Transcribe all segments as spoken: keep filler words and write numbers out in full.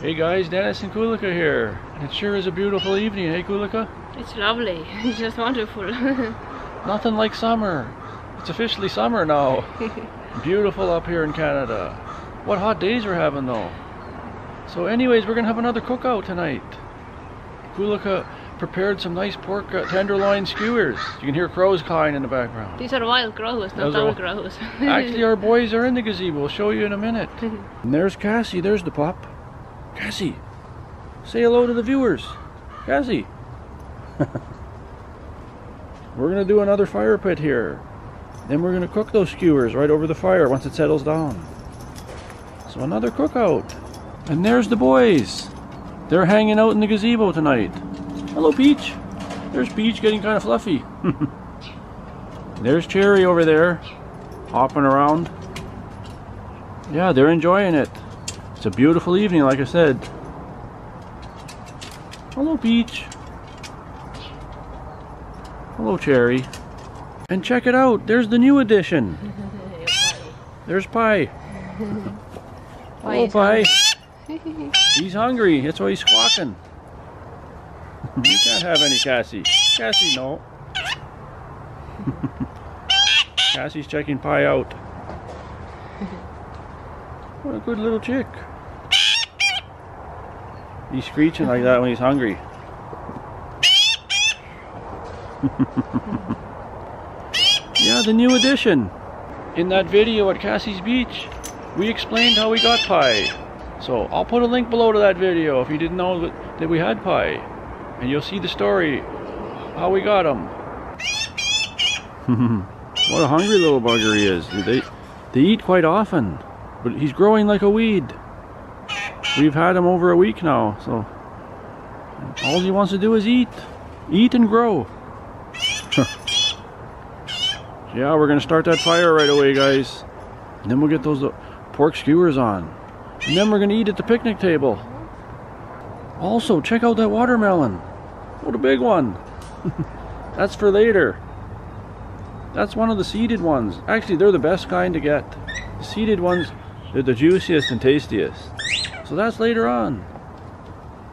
Hey guys, Dennis and Kulika here. And it sure is a beautiful evening, hey Kulika? It's lovely. It's just wonderful. Nothing like summer. It's officially summer now. Beautiful up here in Canada. What hot days we're having though. So anyways, we're gonna have another cookout tonight. Kulika prepared some nice pork uh, tenderloin skewers. You can hear crows cawing in the background. These are wild crows, not our crows. Actually, our boys are in the gazebo. We'll show you in a minute. And there's Cassie. There's the pup. Cassie, say hello to the viewers. Cassie. We're gonna do another fire pit here. Then we're gonna cook those skewers right over the fire once it settles down. So another cookout. And there's the boys. They're hanging out in the gazebo tonight. Hello, Peach. There's Peach getting kind of fluffy. There's Cherry over there, hopping around. Yeah, they're enjoying it. It's a beautiful evening, like I said. Hello, Peach. Hello, Cherry. And check it out, there's the new addition. There's Pie. Hello, Pie. He's hungry, that's why he's squawking. You can't have any Cassie. Cassie, no. Cassie's checking Pie out. What a good little chick. He's screeching like that when he's hungry. Yeah, the new addition. In that video at Cassie's Beach, we explained how we got Pie. So I'll put a link below to that video if you didn't know that, that we had Pie. And you'll see the story, how we got him. What a hungry little bugger he is. They, they eat quite often, but he's growing like a weed. We've had him over a week now, so all he wants to do is eat. Eat and grow. Yeah, we're gonna start that fire right away, guys. And then we'll get those pork skewers on. And then we're gonna eat at the picnic table. Also, check out that watermelon. What a big one. That's for later. That's one of the seeded ones. Actually, they're the best kind to get. The seeded ones, they're the juiciest and tastiest. So that's later on.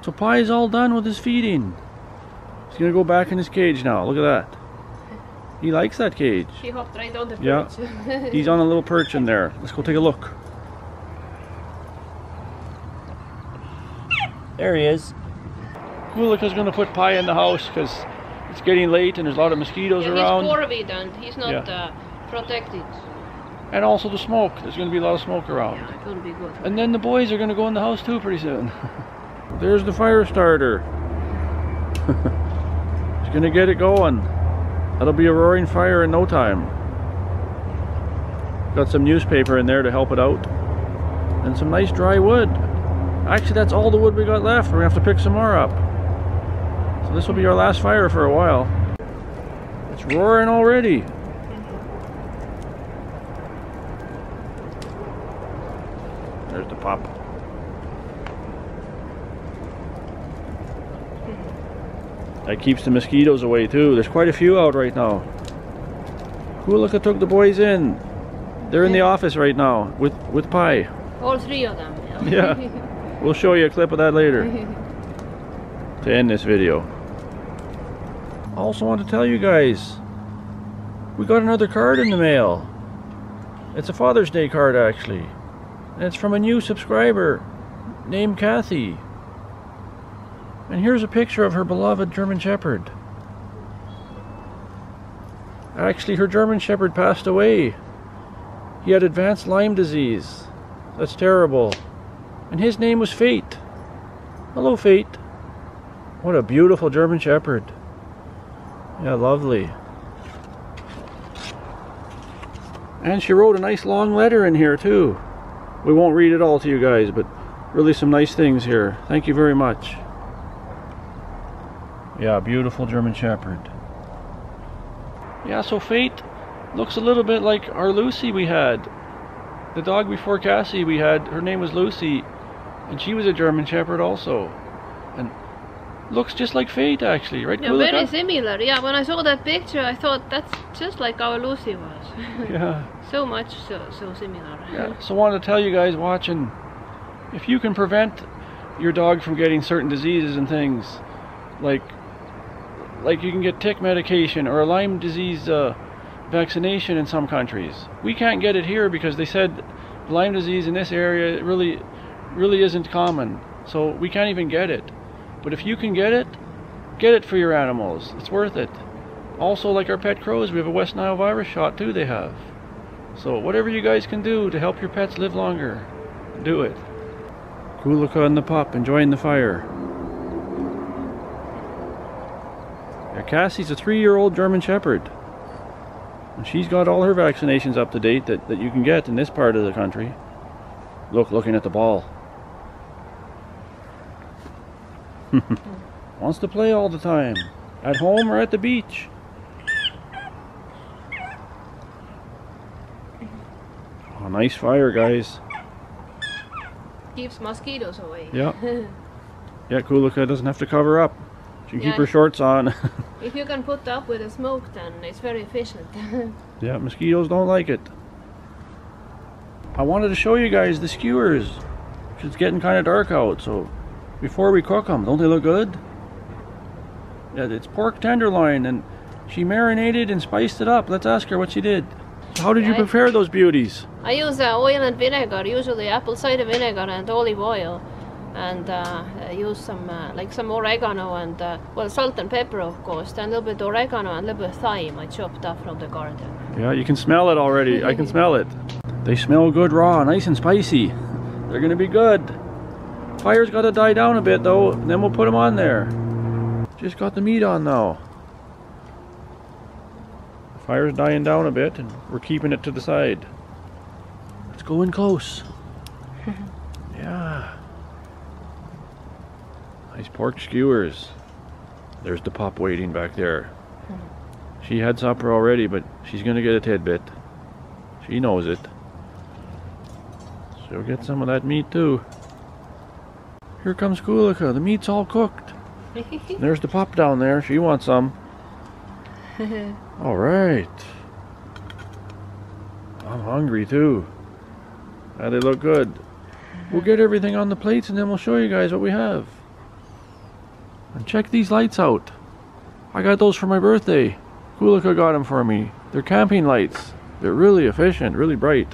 So Pie's all done with his feeding. He's gonna go back in his cage now. Look at that. He likes that cage. He hopped right on the perch. Yeah. He's on a little perch in there. Let's go take a look. There he is. Kulika's gonna put Pie in the house because it's getting late and there's a lot of mosquitoes yeah, around. He's poorly done. He's not yeah. uh, protected. And also the smoke. There's gonna be a lot of smoke around. Yeah, it wouldn't be good. And then the boys are gonna go in the house too pretty soon. There's the fire starter. He's gonna get it going. That'll be a roaring fire in no time. Got some newspaper in there to help it out. And some nice dry wood. Actually, that's all the wood we got left. We're gonna have to pick some more up. So this will be our last fire for a while. It's roaring already. There's the pop. That keeps the mosquitoes away too. There's quite a few out right now. Kulika took the boys in. They're in the office right now with, with Pie. All three of them. Yeah. Yeah. We'll show you a clip of that later to end this video. I also want to tell you guys, we got another card in the mail. It's a Father's Day card actually. And it's from a new subscriber named Kathy. And here's a picture of her beloved German Shepherd. Actually, her German Shepherd passed away. He had advanced Lyme disease. That's terrible. And his name was Fate. Hello, Fate. What a beautiful German Shepherd. Yeah, lovely. And she wrote a nice long letter in here too. We won't read it all to you guys, but really some nice things here. Thank you very much. Yeah, beautiful German Shepherd. Yeah, so Fate looks a little bit like our Lucy we had. The dog before Cassie we had, her name was Lucy. And she was a German Shepherd also. And looks just like Fate actually, right? Yeah, Kulika? Very similar. Yeah, when I saw that picture, I thought that's just like our Lucy was. Yeah. So much so, so similar. Yeah. So I wanted to tell you guys watching, if you can prevent your dog from getting certain diseases and things. Like, like you can get tick medication or a Lyme disease uh, vaccination in some countries. We can't get it here because they said Lyme disease in this area really, really isn't common. So we can't even get it. But if you can get it, get it for your animals. It's worth it. Also, like our pet crows, we have a West Nile virus shot too they have. So whatever you guys can do to help your pets live longer, do it. Kulika and the pup enjoying the fire. Now Cassie's a three-year-old German Shepherd. And she's got all her vaccinations up to date that, that you can get in this part of the country. Look, looking at the ball. Wants to play all the time. At home or at the beach. Oh, nice fire, guys. Keeps mosquitoes away. Yeah. Yeah, Kulika doesn't have to cover up. She can yeah, keep her shorts on. If you can put up with the smoke, then it's very efficient. Yeah, mosquitoes don't like it. I wanted to show you guys the skewers. It's getting kind of dark out, so before we cook them, don't they look good? Yeah, it's pork tenderloin, and she marinated and spiced it up. Let's ask her what she did. How did you prepare those beauties? I use uh, oil and vinegar, usually apple cider vinegar and olive oil, and uh, I use some uh, like some oregano and uh, well, salt and pepper, of course, and a little bit oregano and a little bit thyme I chopped up from the garden. Yeah, you can smell it already. I can smell it. They smell good raw, nice and spicy. They're gonna be good. Fire's got to die down a bit though, and then we'll put them on there. Just got the meat on now. Fire's dying down a bit, and we're keeping it to the side. Let's go in close. Yeah. Nice pork skewers. There's the pup waiting back there. She had supper already, but she's gonna get a tidbit. She knows it. She'll get some of that meat too. Here comes Kulika. The meat's all cooked. There's the pup down there. She wants some. All right. I'm hungry too. Ah, they look good. We'll get everything on the plates and then we'll show you guys what we have. And check these lights out. I got those for my birthday. Kulika got them for me. They're camping lights. They're really efficient, really bright.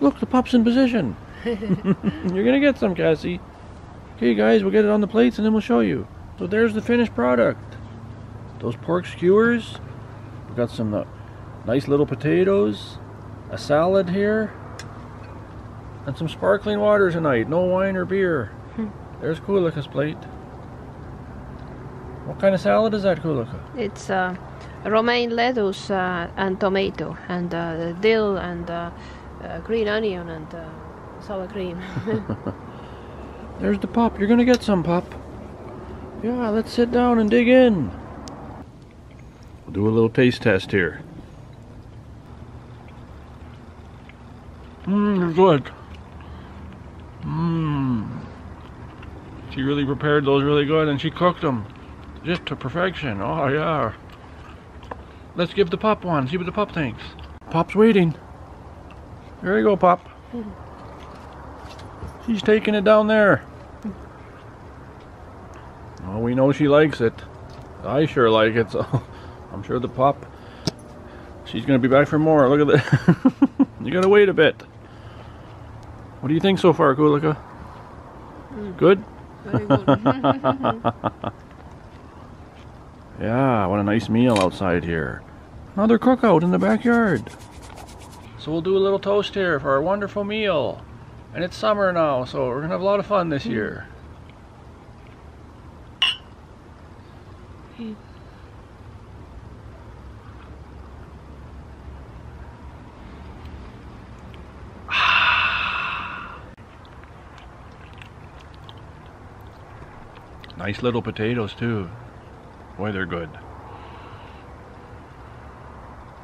Look, the pup's in position. You're gonna get some, Cassie. Okay guys, we'll get it on the plates and then we'll show you. So there's the finished product. Those pork skewers. Got some uh, nice little potatoes, a salad here, and some sparkling water tonight. No wine or beer. Hmm. There's Kulika's plate. What kind of salad is that, Kulika? It's uh, romaine lettuce uh, and tomato, and uh, dill, and uh, uh, green onion, and uh, sour cream. There's the pup. You're gonna get some, pup. Yeah, let's sit down and dig in. We'll do a little taste test here. Mmm, good. Mmm. She really prepared those really good, and she cooked them just to perfection. Oh, yeah. Let's give the pup one, see what the pup thinks. Pop's waiting. There you go, Pop. She's taking it down there. Well, we know she likes it. I sure like it, so... I'm sure the pup, she's going to be back for more. Look at that. You got to wait a bit. What do you think so far, Kulika? Mm. Good? Very good. Yeah, what a nice meal outside here. Another cookout in the backyard. So we'll do a little toast here for our wonderful meal. And it's summer now, so we're going to have a lot of fun this year. Nice little potatoes too. Boy, they're good.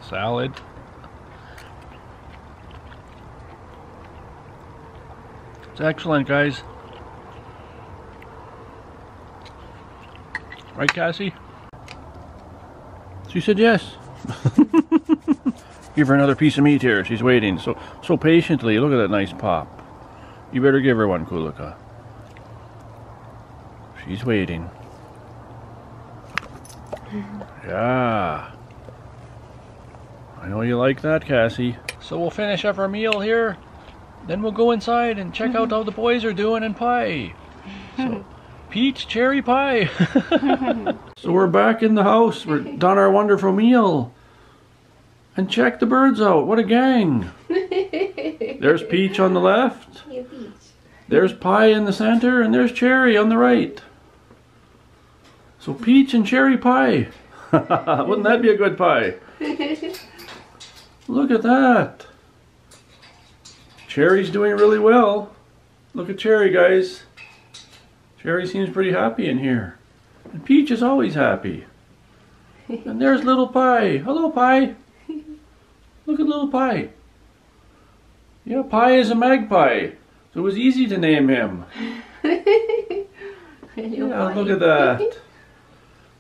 Salad. It's excellent, guys. Right, Cassie? She said yes. Give her another piece of meat here. She's waiting so so patiently. Look at that nice pop. You better give her one, Kulika. She's waiting. Yeah. I know you like that, Cassie. So we'll finish up our meal here. Then we'll go inside and check out how the boys are doing in Pie. So, Peach, Cherry, Pie. So we're back in the house. We're done our wonderful meal. And check the birds out. What a gang. There's Peach on the left. There's Pie in the center. And there's Cherry on the right. So Peach and Cherry Pie. Wouldn't that be a good pie? Look at that. Cherry's doing really well. Look at Cherry, guys. Cherry seems pretty happy in here. And Peach is always happy. And there's little Pie. Hello, Pie. Look at little Pie. Yeah, Pie is a magpie. So it was easy to name him. Yeah, look at that.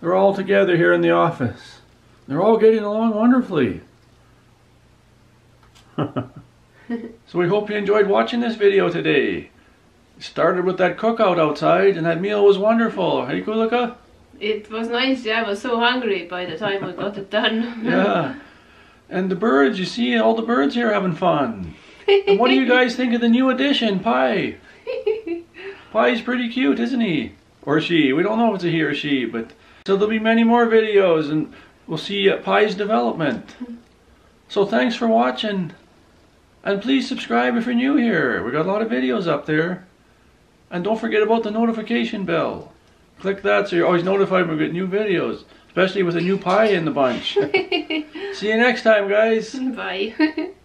They're all together here in the office. They're all getting along wonderfully. So we hope you enjoyed watching this video today. It started with that cookout outside and that meal was wonderful. Hey, Kulika? It was nice, yeah. I was so hungry by the time we got it done. Yeah. And the birds, you see all the birds here having fun. And what do you guys think of the new addition, Pie? Pie's pretty cute, isn't he? Or she. We don't know if it's a he or she, but... So there'll be many more videos and we'll see Pie's development. So thanks for watching. And please subscribe if you're new here. We got a lot of videos up there. And don't forget about the notification bell. Click that so you're always notified when we get new videos. Especially with a new Pie in the bunch. See you next time, guys. Bye.